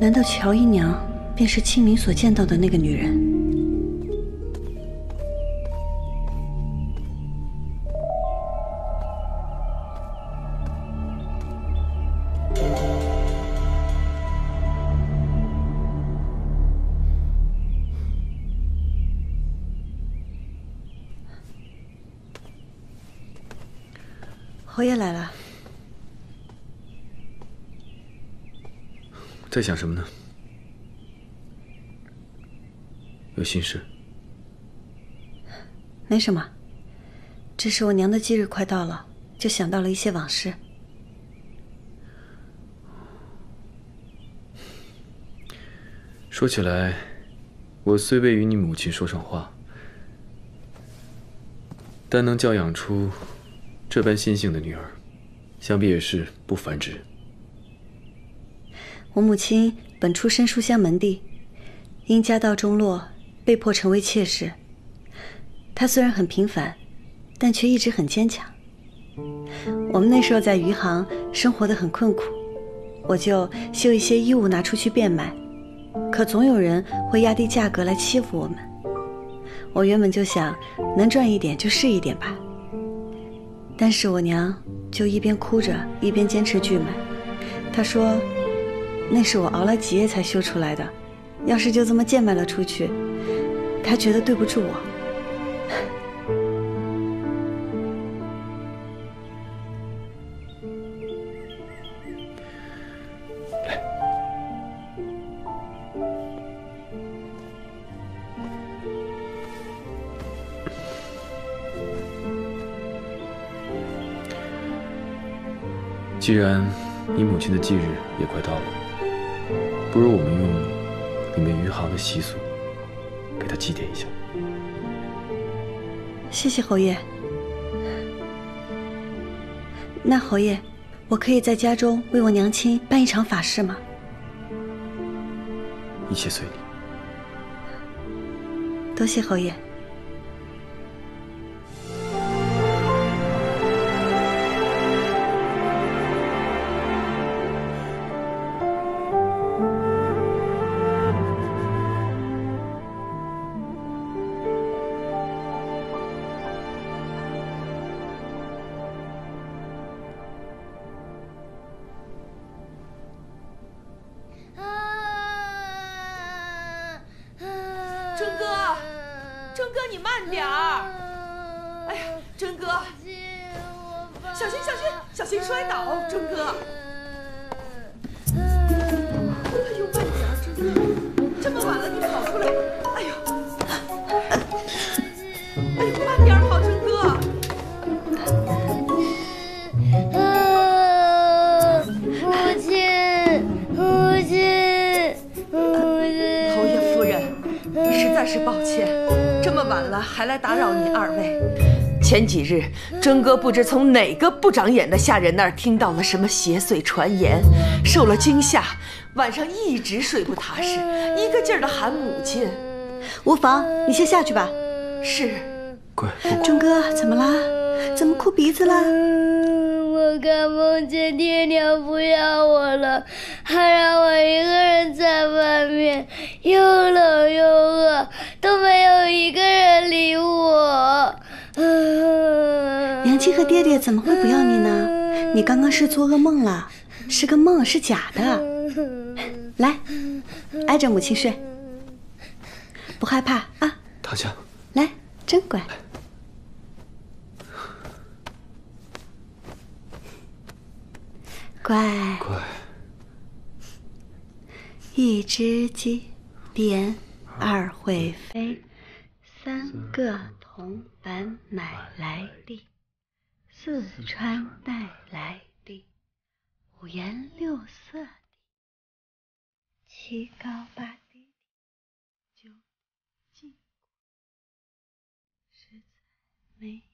难道乔姨娘便是清明所见到的那个女人？ 侯爷来了，在想什么呢？有心事？没什么，只是我娘的忌日快到了，就想到了一些往事。说起来，我虽未与你母亲说上话，但能教养出 这般心性的女儿，想必也是不凡之人。我母亲本出身书香门第，因家道中落，被迫成为妾室。她虽然很平凡，但却一直很坚强。我们那时候在余杭生活得很困苦，我就绣一些衣物拿出去变卖，可总有人会压低价格来欺负我们。我原本就想，能赚一点就是一点吧。 但是我娘就一边哭着，一边坚持拒买。她说：“那是我熬了几夜才修出来的，要是就这么贱卖了出去，她觉得对不住我。”来，既然你母亲的忌日也快到了，不如我们用你们余杭的习俗给她祭奠一下。谢谢侯爷。那侯爷，我可以在家中为我娘亲办一场法事吗？一切随你。多谢侯爷。 前几日，真哥不知从哪个不长眼的下人那儿听到了什么邪祟传言，受了惊吓，晚上一直睡不踏实，一个劲儿的喊母亲。无妨，你先下去吧。是。乖。真哥，怎么啦？怎么哭鼻子啦？我刚梦见爹娘不要我了，还让我一个人在外面，又冷又饿，都没有一个人理我。 娘亲和爹爹怎么会不要你呢？你刚刚是做噩梦了，是个梦，是假的。来，挨着母亲睡，不害怕啊。躺下。来，真乖。乖。乖。一只鸡，扁二会飞，三个铜板买来的。 四川带来的，五颜六色的，七高八低的，九进过，十载没。